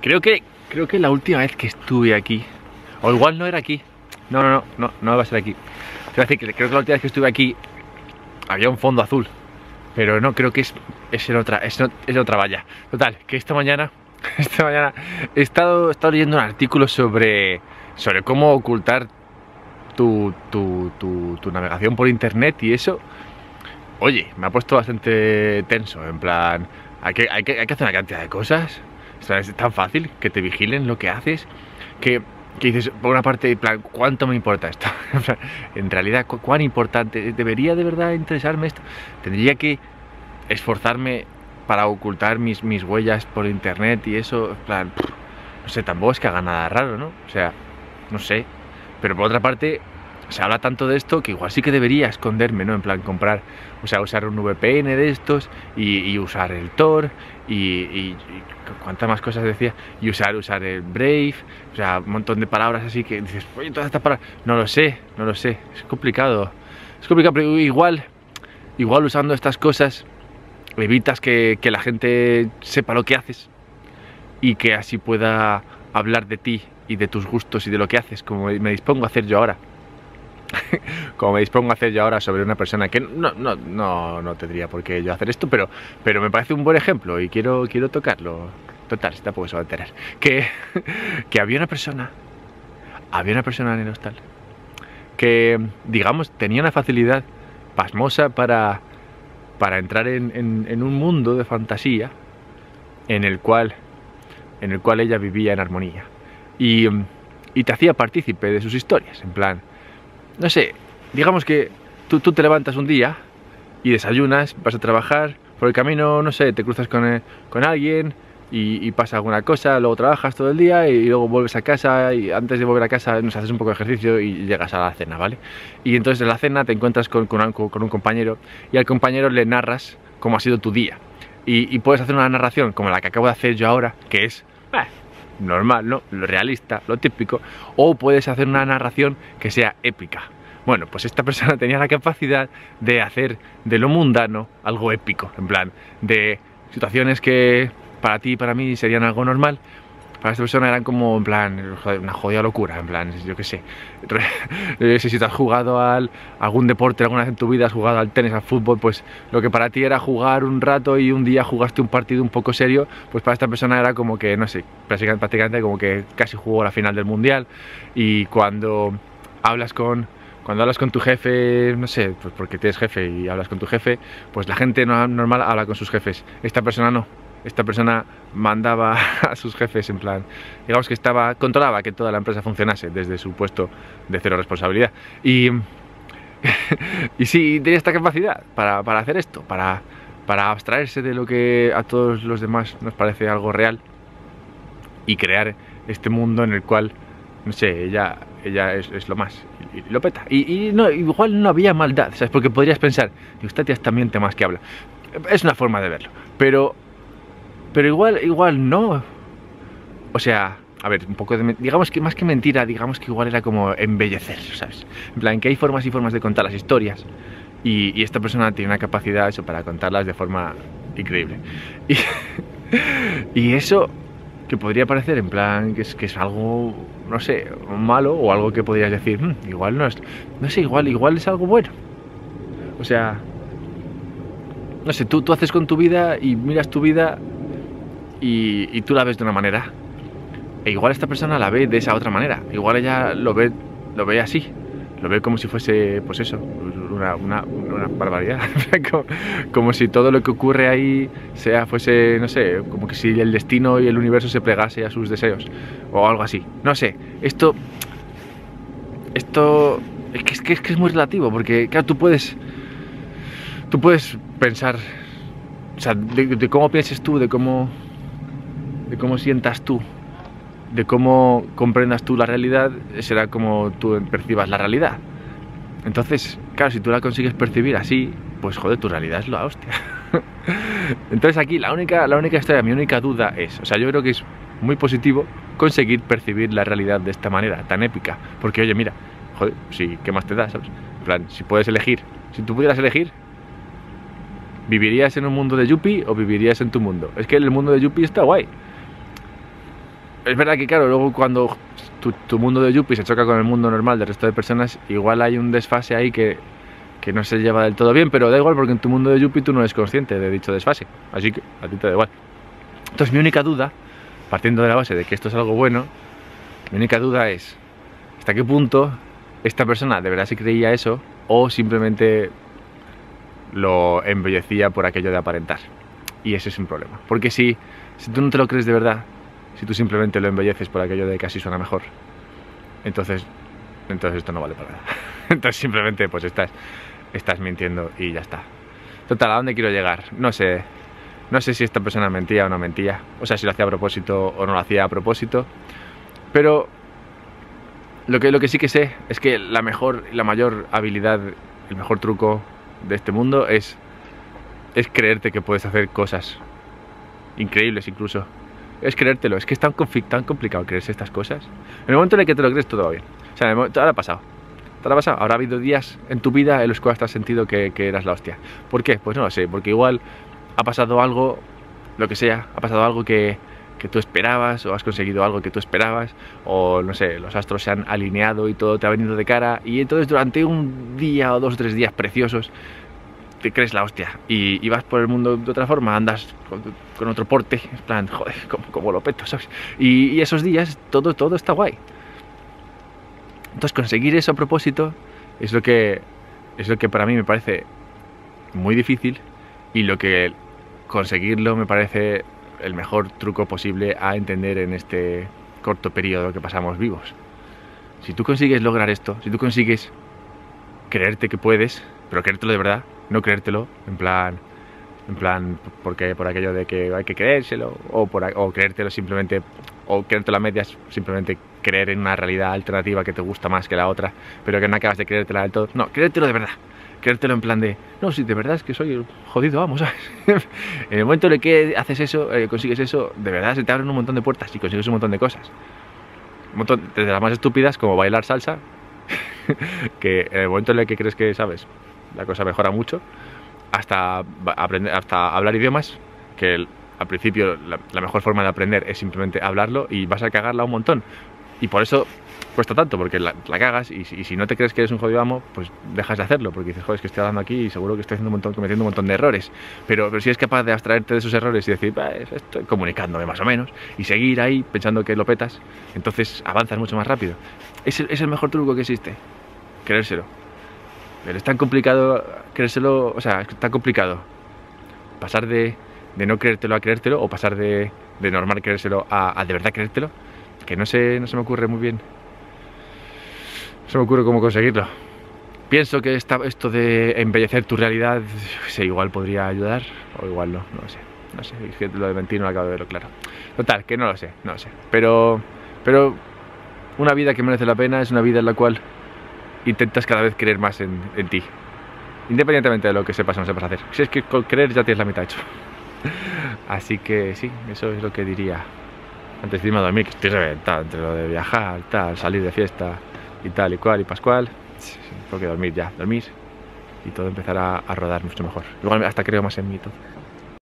Creo que la última vez que estuve aquí, o igual no era aquí. No va a ser aquí. Quiero decir que creo que la última vez que estuve aquí había un fondo azul, pero no, creo que es en otra valla. Total, que esta mañana he estado leyendo un artículo sobre cómo ocultar tu navegación por internet y eso. Oye, me ha puesto bastante tenso, en plan, hay que hacer una cantidad de cosas. O sea, es tan fácil que te vigilen lo que haces, que dices, por una parte, en plan, ¿cuánto me importa esto? En realidad, ¿cuán importante? ¿Debería de verdad interesarme esto? ¿Tendría que esforzarme para ocultar mis huellas por internet y eso? En plan, no sé, tampoco es que haga nada raro, ¿no? O sea, no sé. Pero por otra parte, se habla tanto de esto que igual sí que debería esconderme, ¿no? En plan, comprar, o sea, usar un VPN de estos y usar el Tor y cuántas más cosas decía, y usar el Brave, o sea, un montón de palabras así que dices, oye, todas estas palabras, no lo sé, es complicado, pero igual usando estas cosas evitas que la gente sepa lo que haces y que así pueda hablar de ti y de tus gustos y de lo que haces, como me dispongo a hacer yo ahora. Como me dispongo a hacer yo ahora sobre una persona que no tendría por qué yo hacer esto, pero me parece un buen ejemplo y quiero tocarlo. Total, tampoco se va a enterar. Que había una persona en el hostal que, digamos, tenía una facilidad pasmosa para entrar en un mundo de fantasía en el cual ella vivía en armonía y te hacía partícipe de sus historias, en plan, no sé, digamos que tú te levantas un día y desayunas, vas a trabajar, por el camino, no sé, te cruzas con alguien y pasa alguna cosa, luego trabajas todo el día y luego vuelves a casa y antes de volver a casa nos haces un poco de ejercicio y llegas a la cena, ¿vale? Y entonces en la cena te encuentras con un compañero y al compañero le narras cómo ha sido tu día y puedes hacer una narración como la que acabo de hacer yo ahora, que es normal, ¿no? Lo realista, lo típico, o puedes hacer una narración que sea épica. Bueno, pues esta persona tenía la capacidad de hacer de lo mundano algo épico, en plan, de situaciones que para ti y para mí serían algo normal, para esta persona eran como, en plan, una jodida locura, en plan, yo qué sé. Si tú has jugado algún deporte alguna vez en tu vida, has jugado al tenis, al fútbol, pues lo que para ti era jugar un rato y un día jugaste un partido un poco serio, pues para esta persona era como que, no sé, prácticamente como que casi jugó la final del mundial. Y cuando hablas con tu jefe, no sé, pues porque tienes jefe y hablas con tu jefe, pues la gente normal habla con sus jefes, esta persona no. Esta persona mandaba a sus jefes, en plan, digamos que controlaba que toda la empresa funcionase desde su puesto de cero responsabilidad. Y sí, tenía esta capacidad para hacer esto, para abstraerse de lo que a todos los demás nos parece algo real y crear este mundo en el cual, no sé, ella es lo más, y lo peta. Y no, igual no había maldad, ¿sabes? Porque podrías pensar, y usted ya está miente más que habla. Es una forma de verlo, pero igual no. O sea, a ver, un poco de... digamos que más que mentira, digamos que igual era como embellecer, ¿sabes? En plan, que hay formas y formas de contar las historias y esta persona tiene una capacidad, eso, para contarlas de forma increíble. Y eso que podría parecer, en plan, que es algo, no sé, malo, o algo que podrías decir, igual no es... no sé, igual es algo bueno. O sea, no sé, tú haces con tu vida y miras tu vida y tú la ves de una manera e igual esta persona la ve de esa otra manera, igual ella lo ve así, lo ve como si fuese, pues eso, una barbaridad, como si todo lo que ocurre ahí fuese, no sé, como que si el destino y el universo se plegase a sus deseos o algo así, no sé. Esto es que es muy relativo, porque claro, tú puedes pensar, o sea, de cómo pienses tú, de cómo sientas tú, de cómo comprendas tú la realidad, será como tú percibas la realidad. Entonces, claro, si tú la consigues percibir así, pues joder, tu realidad es la hostia. Entonces aquí la única historia, mi única duda es, o sea, yo creo que es muy positivo conseguir percibir la realidad de esta manera tan épica, porque oye, mira, joder, sí, ¿qué más te da, sabes? En plan, si puedes elegir, si tú pudieras elegir, ¿vivirías en un mundo de Yuppie o vivirías en tu mundo? Es que el mundo de Yuppie está guay. es verdad que claro, luego cuando tu mundo de yuppie se choca con el mundo normal del resto de personas, igual hay un desfase ahí que no se lleva del todo bien, pero da igual porque en tu mundo de yuppie tú no eres consciente de dicho desfase, así que a ti te da igual. Entonces mi única duda, partiendo de la base de que esto es algo bueno, mi única duda es hasta qué punto esta persona de verdad se creía eso o simplemente lo embellecía por aquello de aparentar. Y ese es un problema, porque si tú no te lo crees de verdad, si tú simplemente lo embelleces por aquello de que así suena mejor, entonces esto no vale para nada. Entonces simplemente pues estás mintiendo y ya está. Total, ¿a dónde quiero llegar? No sé si esta persona mentía o no mentía, o sea, si lo hacía a propósito o no lo hacía a propósito, pero lo que sí que sé es que la mayor habilidad, el mejor truco de este mundo es creerte que puedes hacer cosas increíbles incluso. Es creértelo, es que es tan complicado creerse estas cosas. En el momento en el que te lo crees todo va bien. O sea, en el momento, ahora ha pasado. Ahora ha habido días en tu vida en los cuales te has sentido que eras la hostia. ¿Por qué? Pues no lo sé, porque igual ha pasado algo, lo que sea, ha pasado algo que tú esperabas, o has conseguido algo que tú esperabas, o no sé, los astros se han alineado y todo te ha venido de cara, y entonces durante un día o dos o tres días preciosos te crees la hostia y vas por el mundo de otra forma, andas con otro porte, en plan, joder, como lo peto, ¿sabes? Y esos días todo está guay. Entonces conseguir eso a propósito es lo que para mí me parece muy difícil, y lo que conseguirlo me parece el mejor truco posible a entender en este corto periodo que pasamos vivos. Si tú consigues lograr esto, si tú consigues creerte que puedes, pero creértelo de verdad, no creértelo en plan porque por aquello de que hay que creérselo, o creértelo simplemente, o creértelo a medias, simplemente creer en una realidad alternativa que te gusta más que la otra, pero que no acabas de creértela del todo. No, creértelo de verdad. Creértelo en plan de, no, si de verdad es que soy el jodido amo, ¿sabes? En el momento en el que haces eso, consigues eso, de verdad se te abren un montón de puertas y consigues un montón de cosas. Un montón, desde las más estúpidas, como bailar salsa, que en el momento en el que crees que sabes, la cosa mejora mucho, hasta hablar idiomas, que al principio la mejor forma de aprender es simplemente hablarlo y vas a cagarla un montón. Y por eso cuesta tanto, porque la cagas, y si no te crees que eres un jodido amo, pues dejas de hacerlo, porque dices, joder, es que estoy hablando aquí y seguro que estoy cometiendo un montón de errores. Pero si eres capaz de abstraerte de esos errores y decir, estoy comunicándome más o menos, y seguir ahí pensando que lo petas, entonces avanzas mucho más rápido. Es el mejor truco que existe, creérselo. Pero es tan complicado creérselo, o sea, es tan complicado pasar de no creértelo a creértelo, o pasar de normal creérselo a de verdad creértelo, que no se me ocurre muy bien. No se me ocurre cómo conseguirlo. Pienso que esto de embellecer tu realidad, sí, igual podría ayudar, o igual no, no lo sé. No sé, es que lo de mentir no acabo de verlo claro. Total, que no lo sé. Pero una vida que merece la pena es una vida en la cual intentas cada vez creer más en ti, independientemente de lo que sepas o no sepas hacer. Si es que con creer ya tienes la mitad hecho. Así que sí, eso es lo que diría. Antes de irme a dormir, que estoy reventado entre lo de viajar, tal, salir de fiesta y tal y cual y pascual. Tengo que dormir ya, y todo empezará a rodar mucho mejor. Igual hasta creo más en mí todo.